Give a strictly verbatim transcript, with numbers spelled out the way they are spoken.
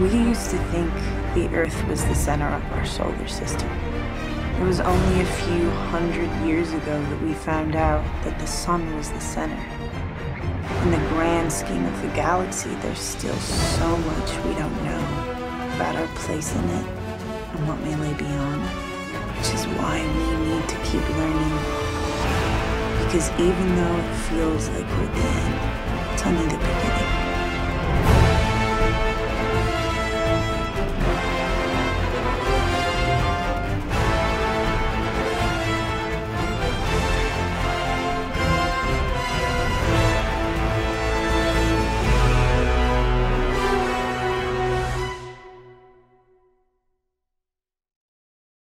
We used to think the Earth was the center of our solar system. It was only a few hundred years ago that we found out that the sun was the center. In the grand scheme of the galaxy, there's still so much we don't know about our place in it and what may lay beyond, which is why we need to keep learning. Because even though it feels like we're at the end, it's only the beginning.